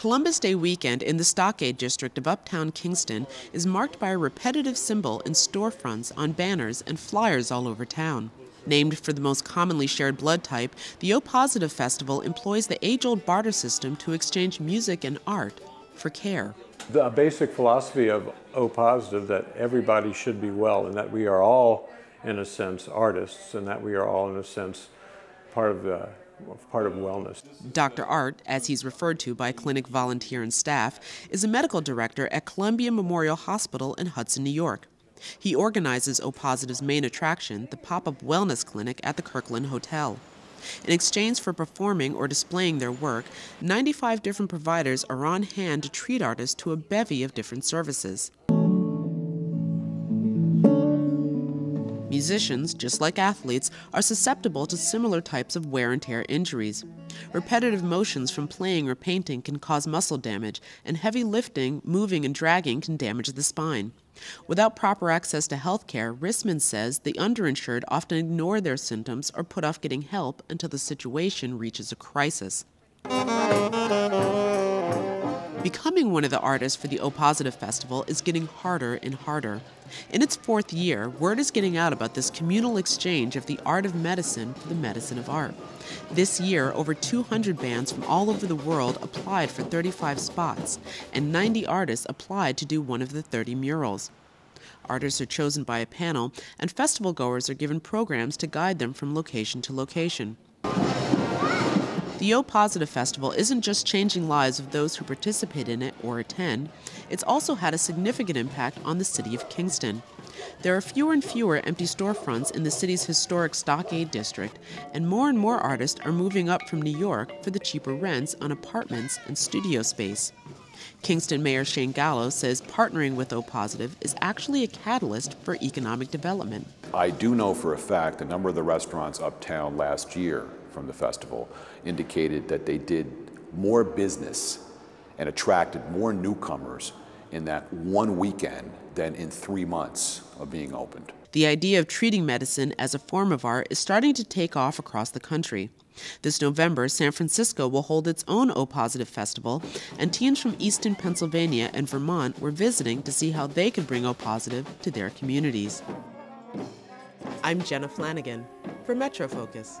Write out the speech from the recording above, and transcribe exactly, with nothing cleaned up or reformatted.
Columbus Day weekend in the Stockade District of Uptown Kingston is marked by a repetitive symbol in storefronts, on banners, and flyers all over town. Named for the most commonly shared blood type, the O Positive Festival employs the age-old barter system to exchange music and art for care. The basic philosophy of O Positive, that everybody should be well, and that we are all, in a sense, artists, and that we are all, in a sense, part of the part of wellness. Doctor Art, as he's referred to by clinic volunteer and staff, is a medical director at Columbia Memorial Hospital in Hudson, New York. He organizes O Positive's main attraction, the pop-up wellness clinic at the Kirkland Hotel. In exchange for performing or displaying their work, ninety-five different providers are on hand to treat artists to a bevy of different services. Musicians, just like athletes, are susceptible to similar types of wear and tear injuries. Repetitive motions from playing or painting can cause muscle damage, and heavy lifting, moving, and dragging can damage the spine. Without proper access to health care, Rissman says the underinsured often ignore their symptoms or put off getting help until the situation reaches a crisis. Becoming one of the artists for the O Positive Festival is getting harder and harder. In its fourth year, word is getting out about this communal exchange of the art of medicine for the medicine of art. This year, over two hundred bands from all over the world applied for thirty-five spots, and ninety artists applied to do one of the thirty murals. Artists are chosen by a panel, and festival-goers are given programs to guide them from location to location. The O Positive Festival isn't just changing lives of those who participate in it or attend, it's also had a significant impact on the city of Kingston. There are fewer and fewer empty storefronts in the city's historic Stockade District, and more and more artists are moving up from New York for the cheaper rents on apartments and studio space. Kingston Mayor Shane Gallo says partnering with O Positive is actually a catalyst for economic development. I do know for a fact a number of the restaurants uptown last year from the festival indicated that they did more business and attracted more newcomers in that one weekend than in three months of being opened. The idea of treating medicine as a form of art is starting to take off across the country. This November, San Francisco will hold its own O Positive Festival, and teams from Easton, Pennsylvania and Vermont were visiting to see how they could bring O Positive to their communities. I'm Jenna Flanagan for Metro Focus.